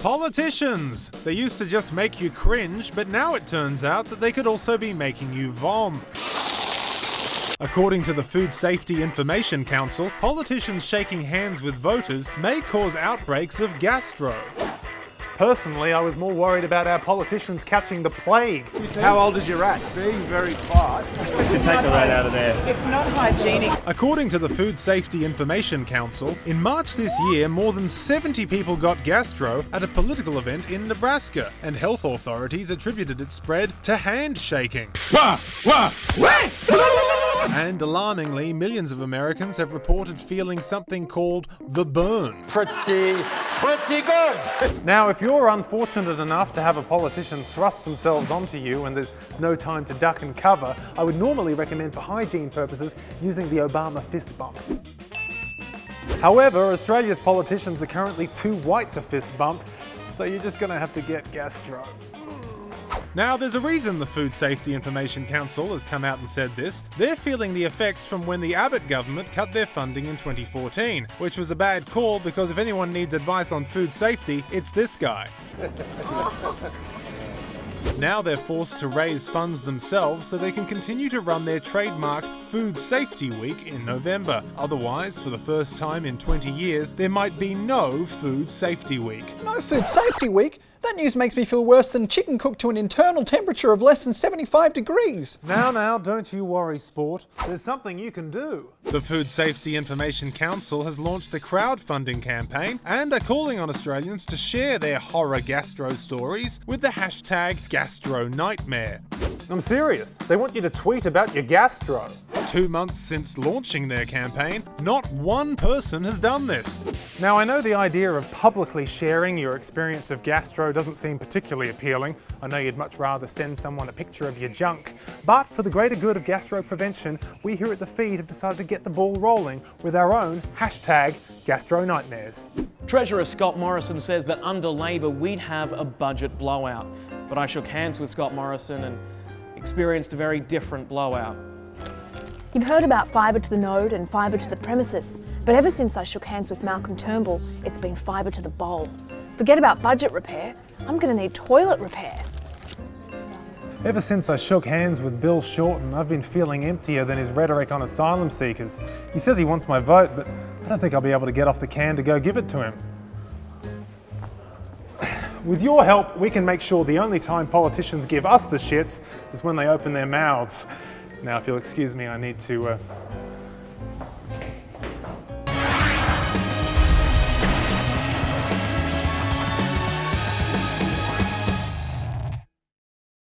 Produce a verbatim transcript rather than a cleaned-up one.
Politicians! They used to just make you cringe, but now it turns out that they could also be making you vom. According to the Food Safety Information Council, politicians shaking hands with voters may cause outbreaks of gastro. Personally, I was more worried about our politicians catching the plague. How old is your rat? Being very fast. To take the rat out of there. It's not hygienic. According to the Food Safety Information Council, in March this year, more than seventy people got gastro at a political event in Nebraska, and health authorities attributed its spread to handshaking. Wah, wah, wah. And alarmingly, millions of Americans have reported feeling something called the burn. Pretty, pretty good! Now, if you're unfortunate enough to have a politician thrust themselves onto you and there's no time to duck and cover, I would normally recommend for hygiene purposes using the Obama fist bump. However, Australia's politicians are currently too white to fist bump, so you're just gonna have to get gastro. Now, there's a reason the Food Safety Information Council has come out and said this. They're feeling the effects from when the Abbott government cut their funding in twenty fourteen, which was a bad call because if anyone needs advice on food safety, it's this guy. Now they're forced to raise funds themselves so they can continue to run their trademark Food Safety Week in November. Otherwise, for the first time in twenty years, there might be no Food Safety Week. No Food Safety Week? That news makes me feel worse than chicken cooked to an internal temperature of less than seventy-five degrees. Now, now, don't you worry, sport. There's something you can do. The Food Safety Information Council has launched a crowdfunding campaign and are calling on Australians to share their horror gastro stories with the hashtag GastroNightmare. I'm serious. They want you to tweet about your gastro. Two months since launching their campaign, not one person has done this. Now, I know the idea of publicly sharing your experience of gastro doesn't seem particularly appealing. I know you'd much rather send someone a picture of your junk. But for the greater good of gastro prevention, we here at The Feed have decided to get the ball rolling with our own hashtag GastroNightmares. Treasurer Scott Morrison says that under Labor we'd have a budget blowout. But I shook hands with Scott Morrison and experienced a very different blowout. You've heard about fibre to the node and fibre to the premises, but ever since I shook hands with Malcolm Turnbull, it's been fibre to the bowl. Forget about budget repair, I'm going to need toilet repair. Ever since I shook hands with Bill Shorten, I've been feeling emptier than his rhetoric on asylum seekers. He says he wants my vote, but I don't think I'll be able to get off the can to go give it to him. With your help, we can make sure the only time politicians give us the shits is when they open their mouths. Now, if you'll excuse me, I need to uh